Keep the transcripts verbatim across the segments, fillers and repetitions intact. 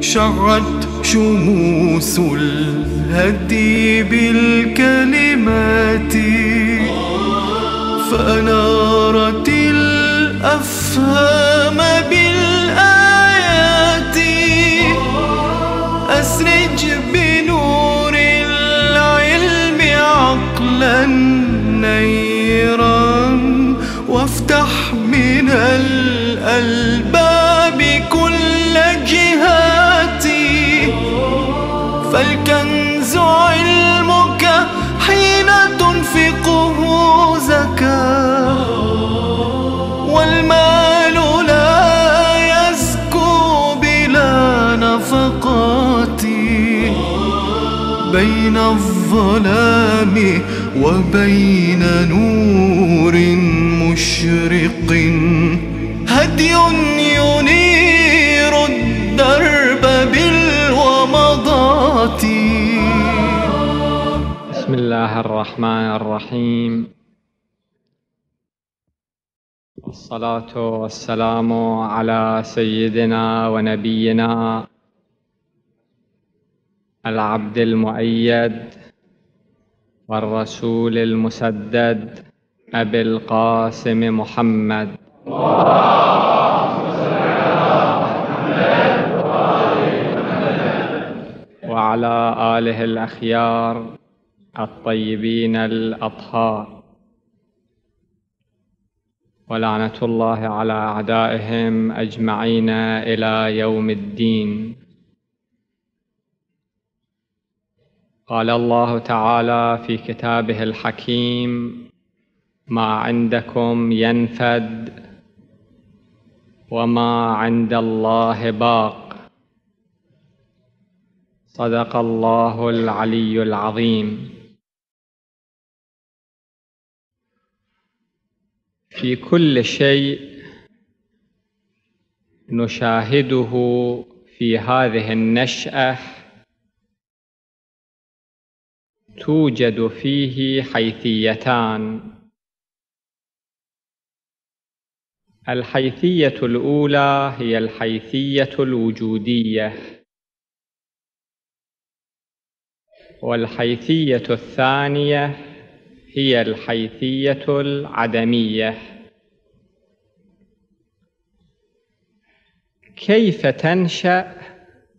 شرت شموس الهدي بالكلمات فأنارت الأفهام بالآيات. أسرج بنور العلم عقلا نيرا وافتح من الألباب كل جهاتي. فالكنز علمك حين تنفقه زكاة، والمال لا يزكو بلا نفقاتي. بين الظلام وبين نور مشرق هدي ينير الدرب بالومضات. بسم الله الرحمن الرحيم، والصلاة والسلام على سيدنا ونبينا العبد المؤيد والرسول المسدد أبي القاسم محمد وعلى آله الأخيار الطيبين الأطهار، ولعنة الله على أعدائهم أجمعين إلى يوم الدين. قال الله تعالى في كتابه الحكيم: ما عندكم ينفد وما عند الله باق. صدق الله العلي العظيم. في كل شيء نشاهده في هذه النشأة توجد فيه حيثيتان. الحيثية الأولى هي الحيثية الوجودية، والحيثية الثانية هي الحيثية العدمية. كيف تنشأ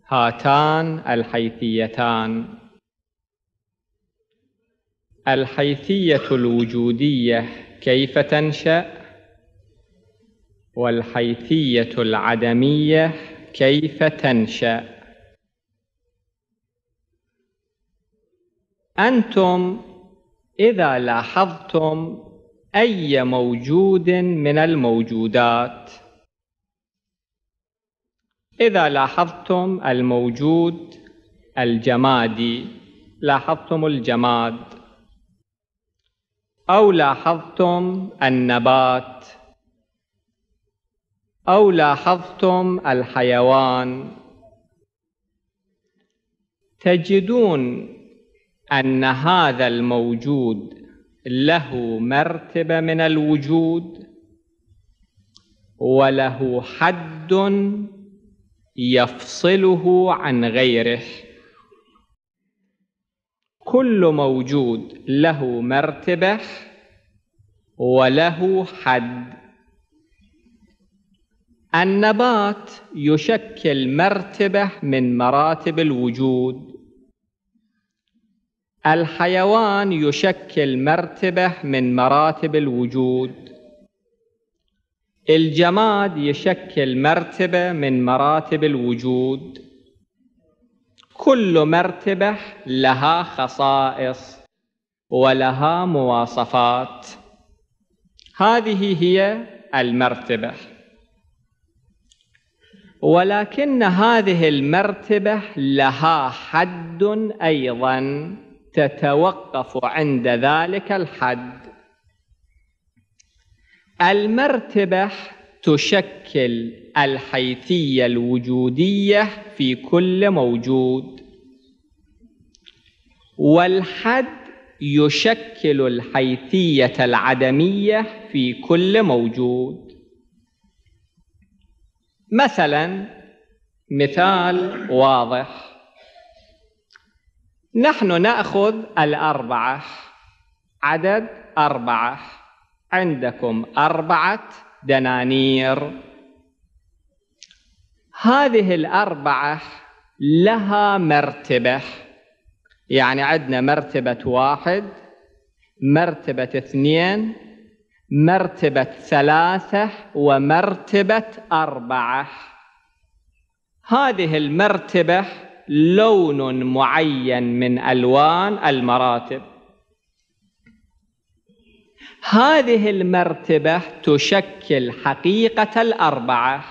هاتان الحيثيتان؟ الحيثية الوجودية كيف تنشأ؟ والحيثية العدمية كيف تنشأ؟ أنتم إذا لاحظتم أي موجود من الموجودات، إذا لاحظتم الموجود الجمادي، لاحظتم الجماد، أو لاحظتم النبات، أو لاحظتم الحيوان، تجدون أن هذا الموجود له مرتبة من الوجود وله حد يفصله عن غيره. كل موجود له مرتبة وله حد. النبات يشكل مرتبة من مراتب الوجود، الحيوان يشكل مرتبة من مراتب الوجود، الجماد يشكل مرتبة من مراتب الوجود. كل مرتبة لها خصائص ولها مواصفات. هذه هي المرتبة، ولكن هذه المرتبة لها حد أيضا، تتوقف عند ذلك الحد. المرتبة تشكل الحيثية الوجودية في كل موجود، والحد يشكل الحيثية العدمية في كل موجود. مثلا مثال واضح، نحن نأخذ الأربعة، عدد أربعة، عندكم أربعة دنانير، هذه الأربعة لها مرتبة، يعني عندنا مرتبة واحد، مرتبة اثنين، مرتبة ثلاثة، ومرتبة أربعة. هذه المرتبة لون معين من ألوان المراتب. هذه المرتبة تشكل حقيقة الأربعة،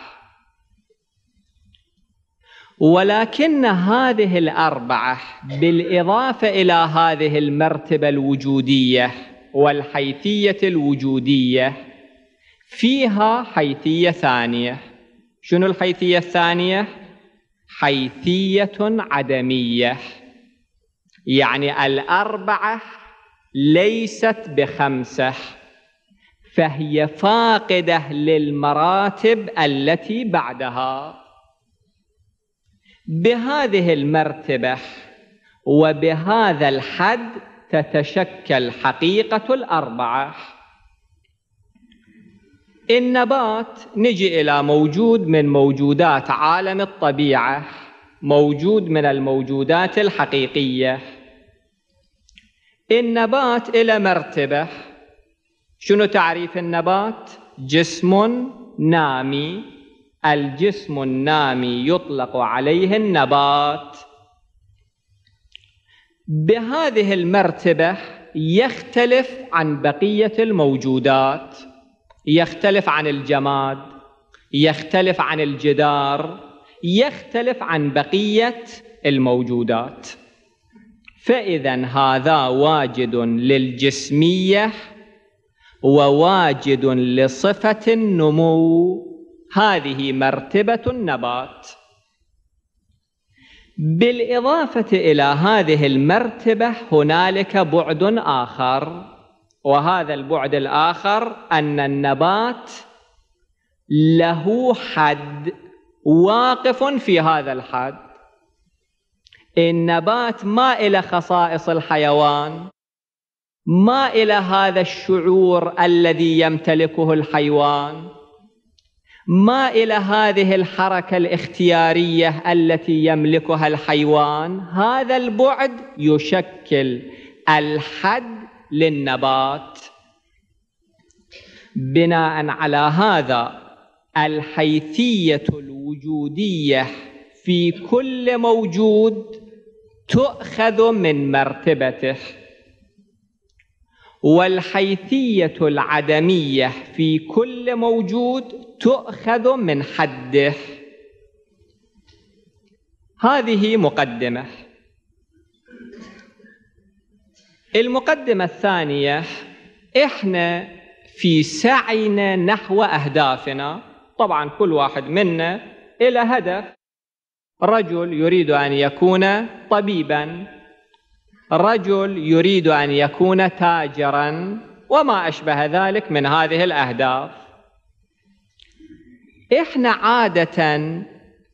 ولكن هذه الأربعة بالإضافة إلى هذه المرتبة الوجودية والحيثية الوجودية فيها حيثية ثانية. شنو الحيثية الثانية؟ حيثية عدمية، يعني الأربعة ليست بخمسة، فهي فاقدة للمراتب التي بعدها. بهذه المرتبة وبهذا الحد تتشكل حقيقة الأربعة. النبات، نجي إلى موجود من موجودات عالم الطبيعة، موجود من الموجودات الحقيقية. النبات إلى مرتبة، شنو تعريف النبات؟ جسم نامي، الجسم النامي يطلق عليه النبات. بهذه المرتبة يختلف عن بقية الموجودات، يختلف عن الجماد، يختلف عن الجدار، يختلف عن بقية الموجودات. فإذا هذا واجد للجسمية وواجد لصفة النمو، هذه مرتبة النبات. بالإضافة إلى هذه المرتبة هنالك بعد آخر، وهذا البعد الآخر أن النبات له حد، واقف في هذا الحد. النبات ما إلى خصائص الحيوان، ما إلى هذا الشعور الذي يمتلكه الحيوان، ما إلى هذه الحركة الاختيارية التي يملكها الحيوان. هذا البعد يشكل الحد للنبات. بناء على هذا الحيثية الوجودية في كل موجود تؤخذ من مرتبته، والحيثية العدمية في كل موجود تؤخذ من حده. هذه مقدمة. المقدمة الثانية، إحنا في سعينا نحو أهدافنا، طبعا كل واحد منا إلى هدف، رجل يريد أن يكون طبيبا، رجل يريد أن يكون تاجرا، وما أشبه ذلك من هذه الأهداف. إحنا عادة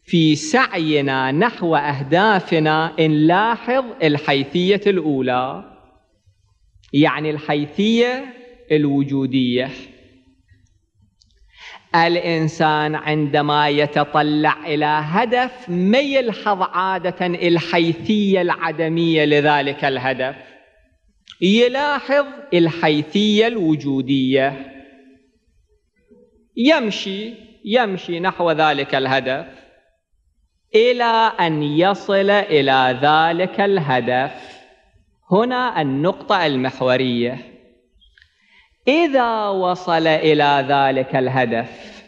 في سعينا نحو أهدافنا نلاحظ الحيثية الأولى، يعني الحيثية الوجودية. الإنسان عندما يتطلع إلى هدف ما يلحظ عادة الحيثية العدمية لذلك الهدف، يلاحظ الحيثية الوجودية، يمشي يمشي نحو ذلك الهدف إلى أن يصل إلى ذلك الهدف. هنا النقطة المحورية، إذا وصل إلى ذلك الهدف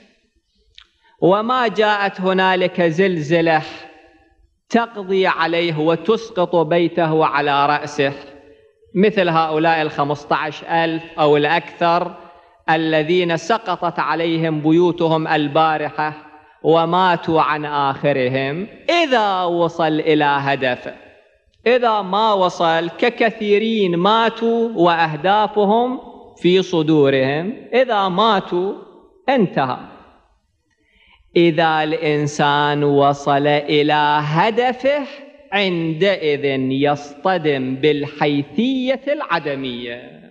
وما جاءت هنالك زلزلة تقضي عليه وتسقط بيته على رأسه، مثل هؤلاء الخمسة عشر ألف أو الأكثر الذين سقطت عليهم بيوتهم البارحة وماتوا عن آخرهم، إذا وصل إلى هدفه. إذا ما وصل ككثيرين ماتوا وأهدافهم في صدورهم، إذا ماتوا انتهى. إذا الإنسان وصل إلى هدفه عندئذ يصطدم بالحيثية العدمية.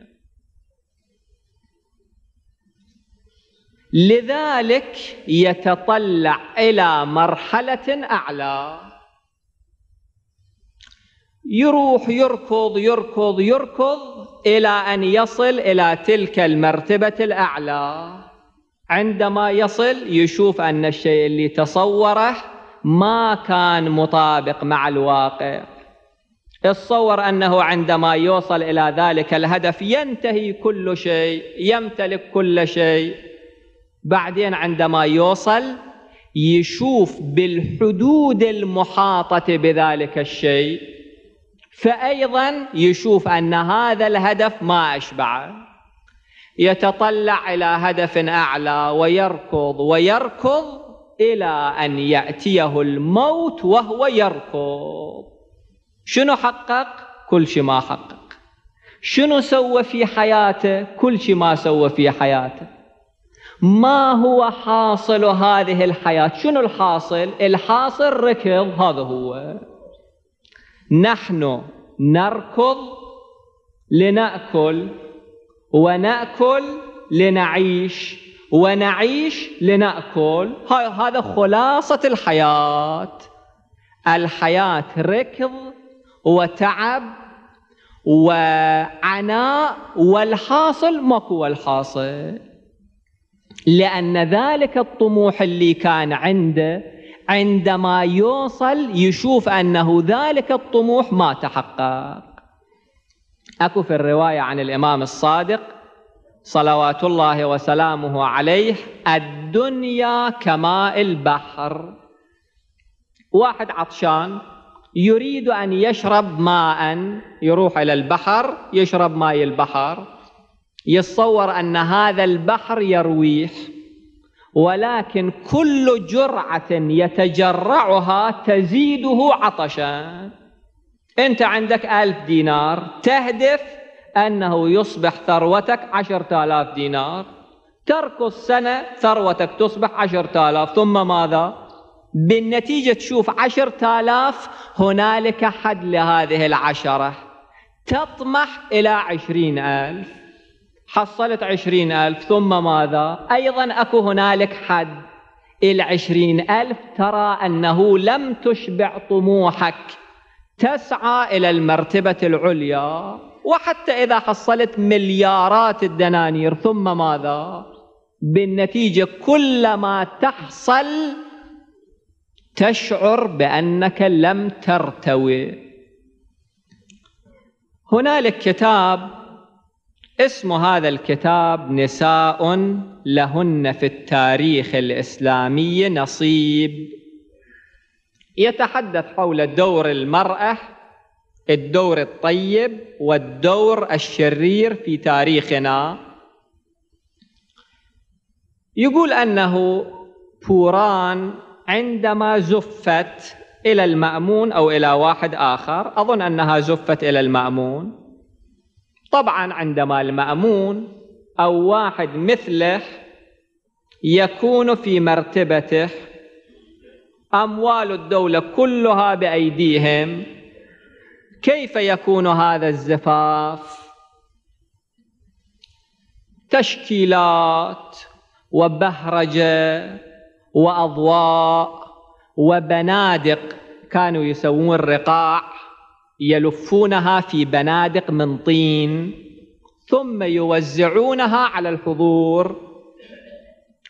لذلك يتطلع إلى مرحلة أعلى، يروح يركض يركض يركض إلى أن يصل إلى تلك المرتبة الأعلى. عندما يصل يشوف أن الشيء اللي تصوره ما كان مطابق مع الواقع. تصور أنه عندما يوصل إلى ذلك الهدف ينتهي كل شيء، يمتلك كل شيء. بعدين عندما يوصل يشوف بالحدود المحاطة بذلك الشيء، فأيضا يشوف أن هذا الهدف ما أشبعه. يتطلع إلى هدف أعلى ويركض ويركض إلى أن يأتيه الموت وهو يركض. شنو حقق؟ كل شيء ما حقق. شنو سوى في حياته؟ كل شيء ما سوى في حياته. ما هو حاصل هذه الحياة؟ شنو الحاصل؟ الحاصل ركض. هذا هو، نحن نركض لنأكل، ونأكل لنعيش، ونعيش لنأكل. هذا خلاصة الحياة. الحياة ركض وتعب وعناء، والحاصل ماكو الحاصل، لأن ذلك الطموح اللي كان عنده عندما يوصل يشوف أنه ذلك الطموح ما تحقق. أكو في الرواية عن الإمام الصادق صلوات الله وسلامه عليه: الدنيا كماء البحر. واحد عطشان يريد أن يشرب ماء، يروح إلى البحر يشرب ماء البحر، يتصور أن هذا البحر يرويه، ولكن كل جرعة يتجرعها تزيده عطشا. أنت عندك ألف دينار، تهدف أنه يصبح ثروتك عشرة آلاف دينار، تركض سنة ثروتك تصبح عشرة آلاف، ثم ماذا؟ بالنتيجة تشوف عشرة آلاف، هنالك حد لهذه العشرة، تطمح إلى عشرين ألف، حصلت عشرين ألف، ثم ماذا؟ أيضا أكو هنالك حد، العشرين ألف ترى أنه لم تشبع طموحك، تسعى إلى المرتبة العليا، وحتى إذا حصلت مليارات الدنانير ثم ماذا؟ بالنتيجة كلما تحصل تشعر بأنك لم ترتوي. هنالك كتاب اسم هذا الكتاب نساء لهن في التاريخ الإسلامي نصيب، يتحدث حول دور المرأة، الدور الطيب والدور الشرير في تاريخنا. يقول أنه بوران عندما زفت إلى المأمون أو إلى واحد آخر، أظن أنها زفت إلى المأمون، طبعا عندما المأمون أو واحد مثله يكون في مرتبته، أموال الدولة كلها بأيديهم، كيف يكون هذا الزفاف؟ تشكيلات وبهرجة وأضواء وبنادق، كانوا يسوون الرقاع يلفونها في بنادق من طين ثم يوزعونها على الحضور،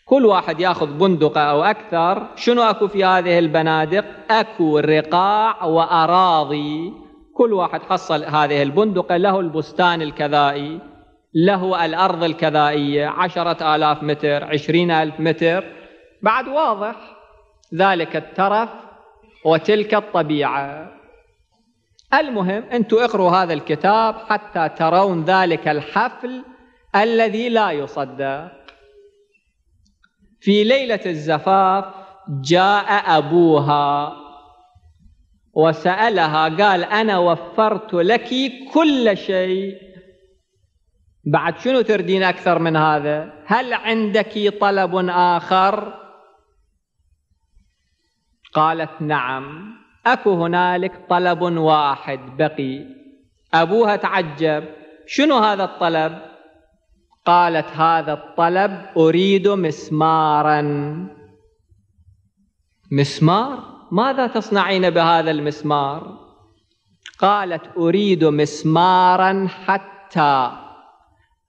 كل واحد يأخذ بندقة أو أكثر. شنو أكو في هذه البنادق؟ أكو رقاع وأراضي، كل واحد حصل هذه البندقة له البستان الكذائي، له الأرض الكذائية، عشرة آلاف متر، عشرين ألف متر. بعد واضح ذلك الترف وتلك الطبيعة. المهم أنتوا اقروا هذا الكتاب حتى ترون ذلك الحفل الذي لا يصدق. في ليلة الزفاف جاء أبوها وسألها، قال: أنا وفرت لك كل شيء، بعد شنو تردين أكثر من هذا؟ هل عندك طلب آخر؟ قالت نعم، أكو هنالك طلب واحد بقي. أبوها تعجب، شنو هذا الطلب؟ قالت هذا الطلب أريد مسمارا. مسمار؟ ماذا تصنعين بهذا المسمار؟ قالت أريد مسمارا حتى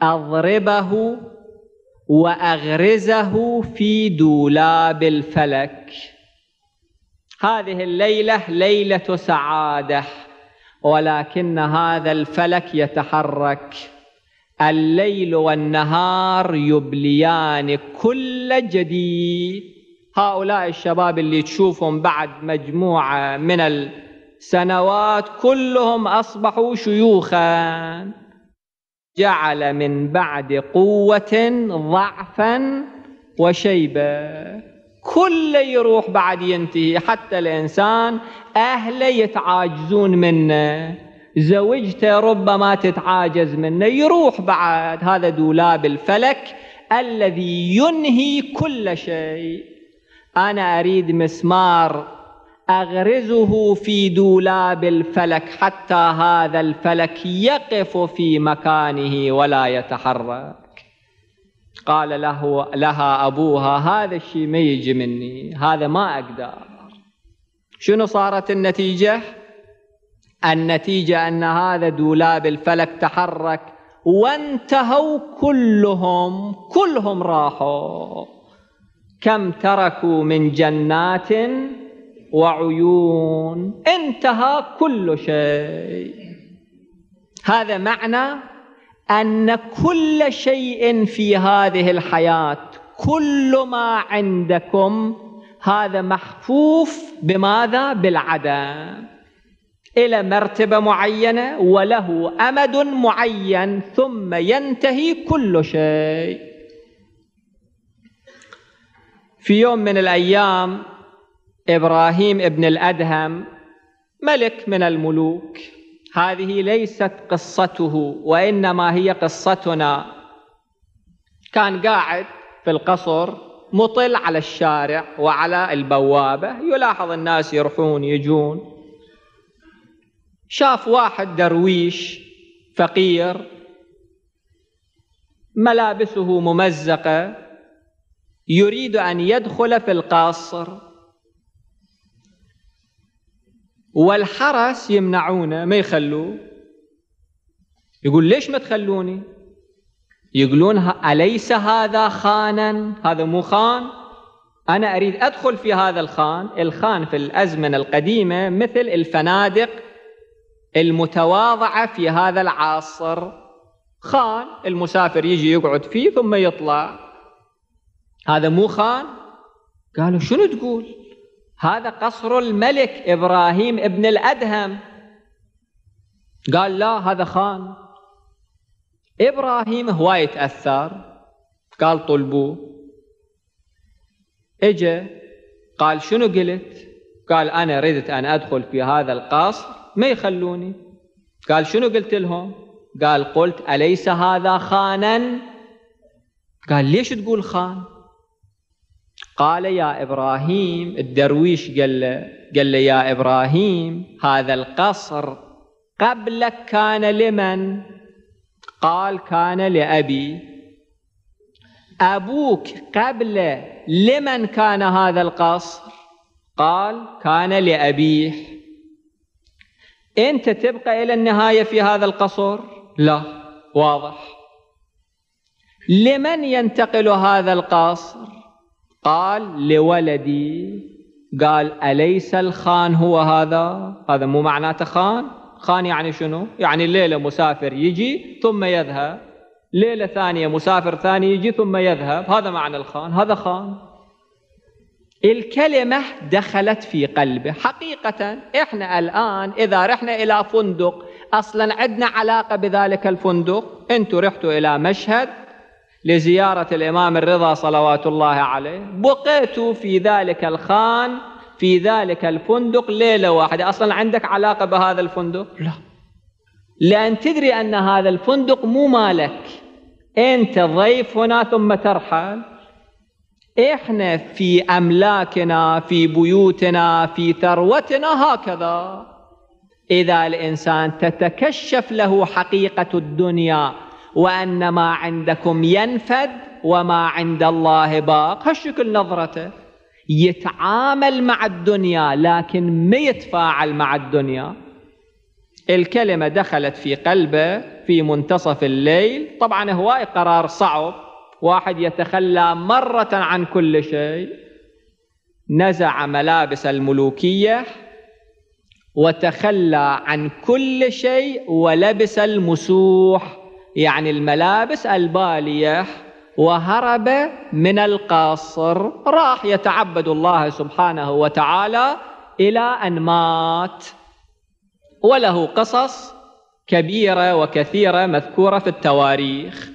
أضربه وأغرزه في دولاب الفلك. هذه الليلة ليلة سعادة، ولكن هذا الفلك يتحرك. الليل والنهار يبليان كل جديد. هؤلاء الشباب اللي تشوفهم بعد مجموعة من السنوات كلهم أصبحوا شيوخا. جعل من بعد قوة ضعفا وشيبة، كل يروح بعد ينتهي، حتى الإنسان أهله يتعاجزون منه، زوجته ربما تتعاجز منه، يروح بعد. هذا دولاب الفلك الذي ينهي كل شيء. أنا أريد مسمار أغرزه في دولاب الفلك حتى هذا الفلك يقف في مكانه ولا يتحرك. قال له لها أبوها هذا الشيء ما يجي مني، هذا ما أقدر. شنو صارت النتيجة؟ النتيجة أن هذا دولاب الفلك تحرك وانتهوا كلهم، كلهم راحوا. كم تركوا من جنات وعيون، انتهى كل شيء. هذا معنى أن كل شيء في هذه الحياة، كل ما عندكم هذا محفوف بماذا؟ بالعدم، إلى مرتبة معينة وله أمد معين ثم ينتهي كل شيء. في يوم من الأيام إبراهيم ابن الأدهم ملك من الملوك. هذه ليست قصته وإنما هي قصتنا. كان قاعد في القصر مطل على الشارع وعلى البوابة، يلاحظ الناس يروحون يجون. شاف واحد درويش فقير ملابسه ممزقة يريد أن يدخل في القصر، والحرس يمنعونه ما يخلوه. يقول ليش ما تخلوني؟ يقولون أليس هذا خانا؟ هذا مو خان، أنا أريد أدخل في هذا الخان. الخان في الأزمنة القديمة مثل الفنادق المتواضعة في هذا العصر. خان المسافر يجي يقعد فيه ثم يطلع. هذا مو خان. قالوا شنو تقول؟ هذا قصر الملك إبراهيم ابن الأدهم. قال لا، هذا خان. إبراهيم هواي تأثر، قال طلبوه. إجا قال شنو قلت؟ قال أنا ردت أن أدخل في هذا القصر ما يخلوني. قال شنو قلت لهم؟ قال قلت أليس هذا خانا؟ قال ليش تقول خان؟ قال يا إبراهيم، الدرويش قال له, قال له يا إبراهيم هذا القصر قبلك كان لمن؟ قال كان لأبي. أبوك قبل لمن كان هذا القصر؟ قال كان لأبيه. أنت تبقى إلى النهاية في هذا القصر؟ لا. واضح. لمن ينتقل هذا القصر؟ قال لولدي. قال أليس الخان هو هذا؟ هذا مو معناته خان. خان يعني شنو؟ يعني الليلة مسافر يجي ثم يذهب، ليلة ثانية مسافر ثاني يجي ثم يذهب، هذا معنى الخان. هذا خان. الكلمة دخلت في قلبه. حقيقة إحنا الآن إذا رحنا إلى فندق أصلا عندنا علاقة بذلك الفندق. أنتوا رحتوا إلى مشهد لزيارة الإمام الرضا صلوات الله عليه، بقيت في ذلك الخان في ذلك الفندق ليلة واحدة، أصلا عندك علاقة بهذا الفندق؟ لا، لأن تدري أن هذا الفندق مو مالك، أنت ضيف هنا ثم ترحل. احنا في املاكنا، في بيوتنا، في ثروتنا هكذا. اذا الانسان تتكشف له حقيقة الدنيا وان ما عندكم ينفد وما عند الله باق، هالشكل نظرته، يتعامل مع الدنيا لكن ما يتفاعل مع الدنيا. الكلمة دخلت في قلبه في منتصف الليل، طبعا هو قرار صعب، واحد يتخلى مرة عن كل شيء. نزع ملابس الملوكية وتخلى عن كل شيء ولبس المسوح، يعني الملابس البالية، وهرب من القصر، راح يتعبد الله سبحانه وتعالى إلى أن مات. وله قصص كبيرة وكثيرة مذكورة في التواريخ.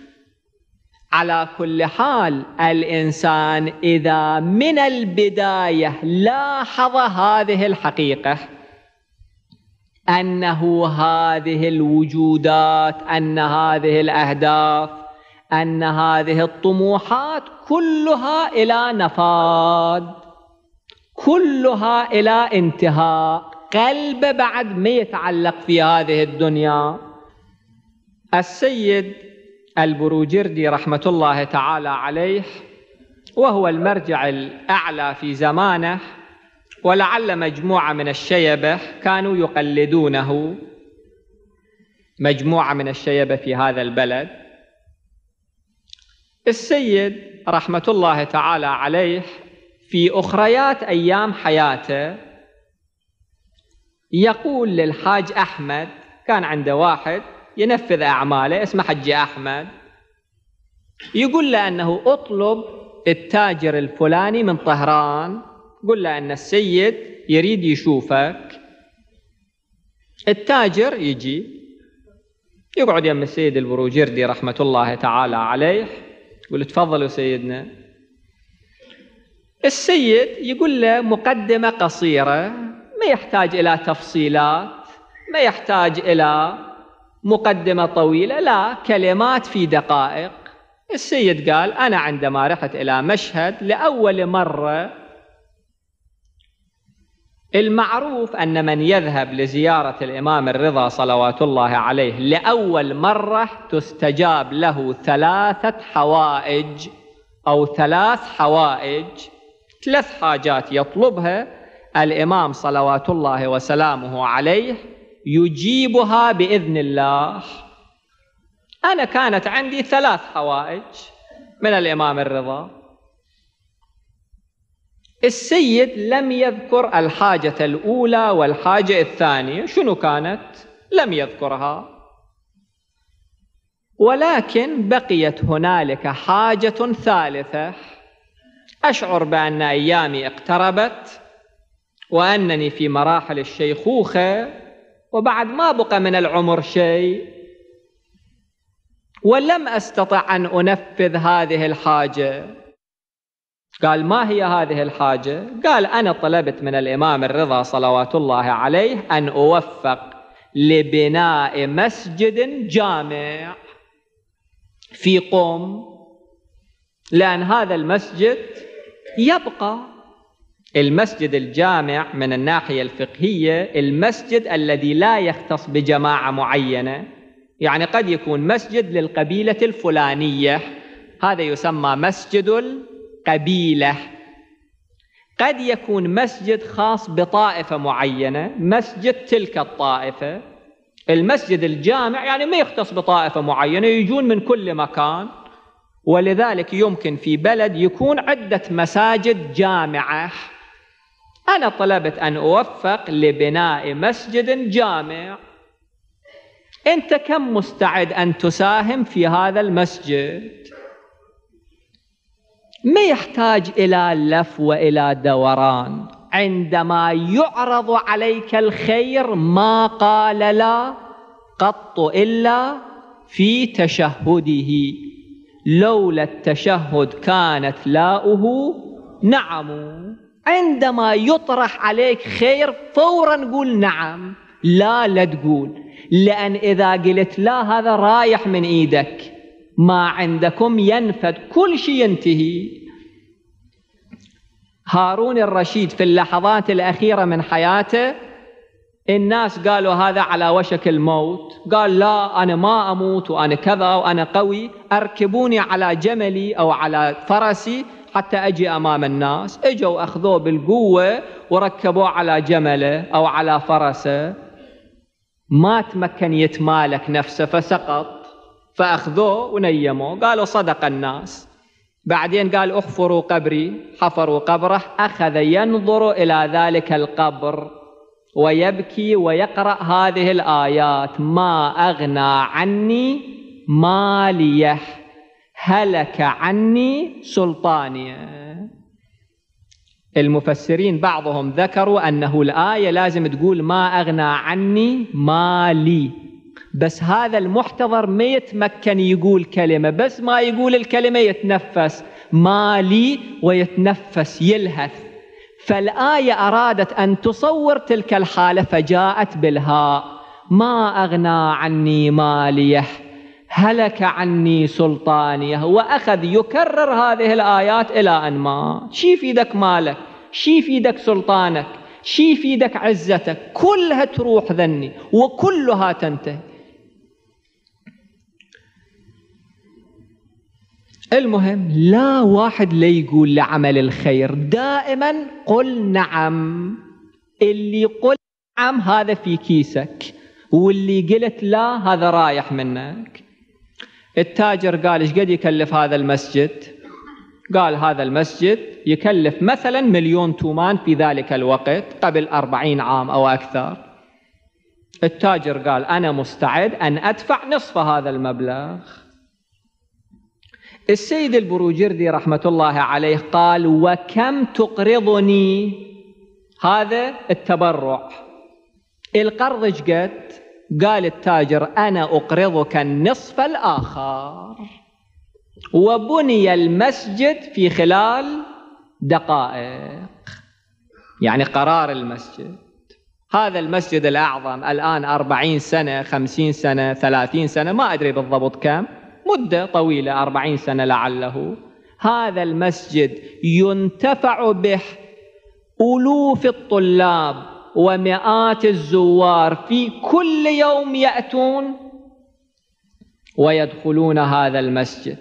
على كل حال الإنسان إذا من البداية لاحظ هذه الحقيقة، أنه هذه الوجودات، أن هذه الأهداف، أن هذه الطموحات كلها إلى نفاذ، كلها إلى انتهاء، قلبه بعد ما يتعلق في هذه الدنيا. السيد البروجردي رحمة الله تعالى عليه، وهو المرجع الأعلى في زمانه، ولعل مجموعة من الشيبة كانوا يقلدونه، مجموعة من الشيبة في هذا البلد. السيد رحمة الله تعالى عليه في أخريات أيام حياته يقول للحاج أحمد، كان عنده واحد ينفذ أعماله اسمه حج أحمد، يقول له أنه أطلب التاجر الفلاني من طهران، قل له أن السيد يريد يشوفك. التاجر يجي يقعد يم السيد البروجردي رحمة الله تعالى عليه، يقول تفضلوا سيدنا. السيد يقول له مقدمة قصيرة، ما يحتاج إلى تفصيلات، ما يحتاج إلى مقدمة طويلة، لا، كلمات في دقائق. السيد قال أنا عندما رحت إلى مشهد لأول مرة، المعروف أن من يذهب لزيارة الإمام الرضا صلوات الله عليه لأول مرة تستجاب له ثلاثة حوائج أو ثلاث حوائج، ثلاث حاجات يطلبها الإمام صلوات الله وسلامه عليه يجيبها بإذن الله. أنا كانت عندي ثلاث حوائج من الإمام الرضا. السيد لم يذكر الحاجة الأولى والحاجة الثانية، شنو كانت؟ لم يذكرها، ولكن بقيت هنالك حاجة ثالثة. أشعر بأن أيامي اقتربت وأنني في مراحل الشيخوخة، وبعد ما بقى من العمر شيء، ولم أستطع أن أنفذ هذه الحاجة. قال ما هي هذه الحاجة؟ قال أنا طلبت من الإمام الرضا صلوات الله عليه أن أوفق لبناء مسجد جامع في قم، لأن هذا المسجد يبقى. المسجد الجامع من الناحية الفقهية المسجد الذي لا يختص بجماعة معينة، يعني قد يكون مسجد للقبيلة الفلانية، هذا يسمى مسجد ال قبيلة. قد يكون مسجد خاص بطائفة معينة، مسجد تلك الطائفة. المسجد الجامع يعني ما يختص بطائفة معينة، يجون من كل مكان، ولذلك يمكن في بلد يكون عدة مساجد جامعة. أنا طلبت أن أوفق لبناء مسجد جامع، أنت كم مستعد أن تساهم في هذا المسجد؟ ما يحتاج إلى لف وإلى دوران. عندما يعرض عليك الخير ما قال لا قط إلا في تشهده، لولا التشهد كانت لاؤه نعم. عندما يطرح عليك خير فورا قول نعم، لا لا تقول، لأن إذا قلت لا هذا رايح من إيدك، ما عندكم ينفد، كل شيء ينتهي. هارون الرشيد في اللحظات الأخيرة من حياته الناس قالوا هذا على وشك الموت، قال لا أنا ما أموت وأنا كذا وأنا قوي، أركبوني على جملي أو على فرسي حتى أجي أمام الناس. إجوا أخذوه بالقوة وركبوه على جمله أو على فرسه، ما تمكن يتمالك نفسه فسقط، فأخذوه ونيموه. قالوا صدق الناس. بعدين قال احفروا قبري، حفروا قبره، أخذ ينظر إلى ذلك القبر ويبكي ويقرأ هذه الآيات: ما أغنى عني ماليه، هلك عني سلطاني. المفسرين بعضهم ذكروا أنه الآية لازم تقول ما أغنى عني مالي، بس هذا المحتضر ما يتمكن يقول كلمة، بس ما يقول الكلمة يتنفس مالي ويتنفس يلهث. فالآية أرادت أن تصور تلك الحالة فجاءت بالهاء: ما أغنى عني ماليه، هلك عني سلطانيه. وأخذ يكرر هذه الآيات إلى أن ما شي في يدك مالك، شي في يدك سلطانك، شي في يدك عزتك، كلها تروح ذني وكلها تنتهي. المهم لا واحد لا يقول لعمل الخير، دائما قل نعم. اللي قل نعم هذا في كيسك، واللي قلت لا هذا رايح منك. التاجر قال ايش قد يكلف هذا المسجد؟ قال هذا المسجد يكلف مثلا مليون تومان في ذلك الوقت قبل أربعين عام أو أكثر. التاجر قال أنا مستعد أن أدفع نصف هذا المبلغ. السيد البروجردي رحمة الله عليه قال: وكم تقرضني؟ هذا التبرع. القرض ايش قد؟ قال التاجر: أنا أقرضك النصف الآخر. وبني المسجد في خلال دقائق، يعني قرار المسجد. هذا المسجد الأعظم الآن أربعين سنة، خمسين سنة، ثلاثين سنة، ما أدري بالضبط كم، مدة طويلة، أربعين سنة لعله. هذا المسجد ينتفع به ألوف الطلاب ومئات الزوار، في كل يوم يأتون ويدخلون هذا المسجد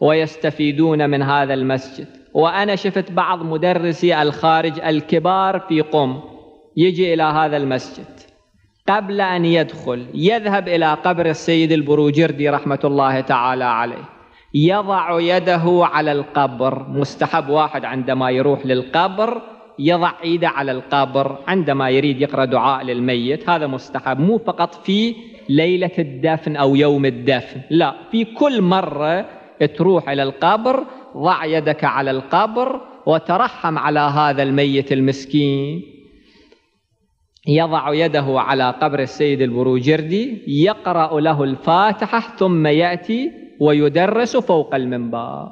ويستفيدون من هذا المسجد. وأنا شفت بعض مدرسي الخارج الكبار في قم يجي إلى هذا المسجد، قبل أن يدخل يذهب إلى قبر السيد البروجردي رحمة الله تعالى عليه، يضع يده على القبر. مستحب واحد عندما يروح للقبر يضع ايده على القبر عندما يريد يقرأ دعاء للميت، هذا مستحب، مو فقط في ليلة الدفن أو يوم الدفن، لا، في كل مرة تروح إلى القبر ضع يدك على القبر وترحم على هذا الميت المسكين. يضع يده على قبر السيد البروجردي، يقرأ له الفاتحة، ثم يأتي ويدرس فوق المنبر.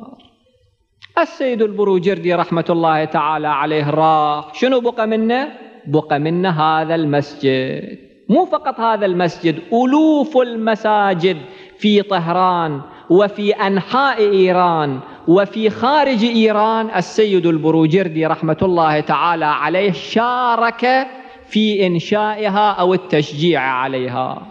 السيد البروجردي رحمة الله تعالى عليه راح، شنو بقى منه؟ بقى منه هذا المسجد، مو فقط هذا المسجد، ألوف المساجد في طهران وفي أنحاء إيران وفي خارج إيران. السيد البروجردي رحمة الله تعالى عليه شارك في إنشائها أو التشجيع عليها.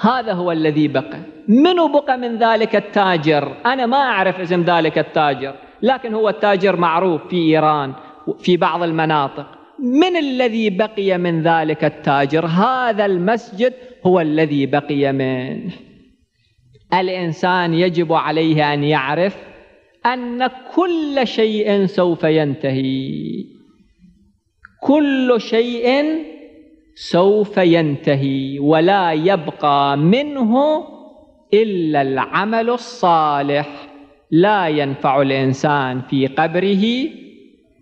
هذا هو الذي بقى. منو بقى من ذلك التاجر؟ أنا ما أعرف اسم ذلك التاجر، لكن هو التاجر معروف في إيران في بعض المناطق. من الذي بقي من ذلك التاجر؟ هذا المسجد هو الذي بقي منه. الإنسان يجب عليه أن يعرف أن كل شيء سوف ينتهي، كل شيء سوف ينتهي، ولا يبقى منه إلا العمل الصالح. لا ينفع الإنسان في قبره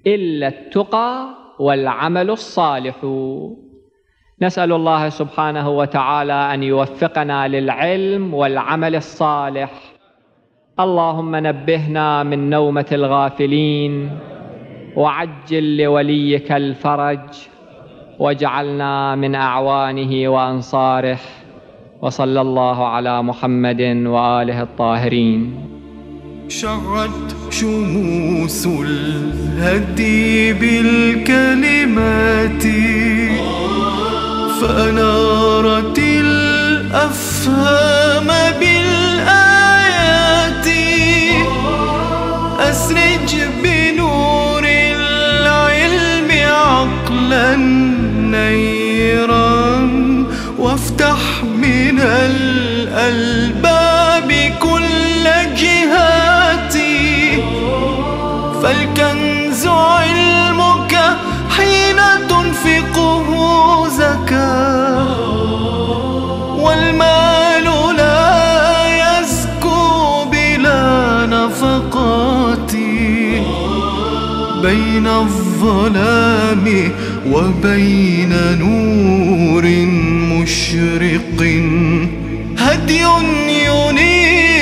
إلا التقى والعمل الصالح. نسأل الله سبحانه وتعالى أن يوفقنا للعلم والعمل الصالح. اللهم نبهنا من نومة الغافلين، وعجل لوليك الفرج، واجعلنا من أعوانه وأنصاره. وصلى الله على محمد وآله الطاهرين. شرت شموس الهدي بالكلمات فأنارت الأفهام بالآيات. أسرج بنور العلم عقلا نيرا وافتح من الألباب كل جهاتي. فالكنز علمك حين تنفقه زكاة والمال لا يزكو بلا نفقاتي. بين الظلام وبين نور مشرق هدي ينير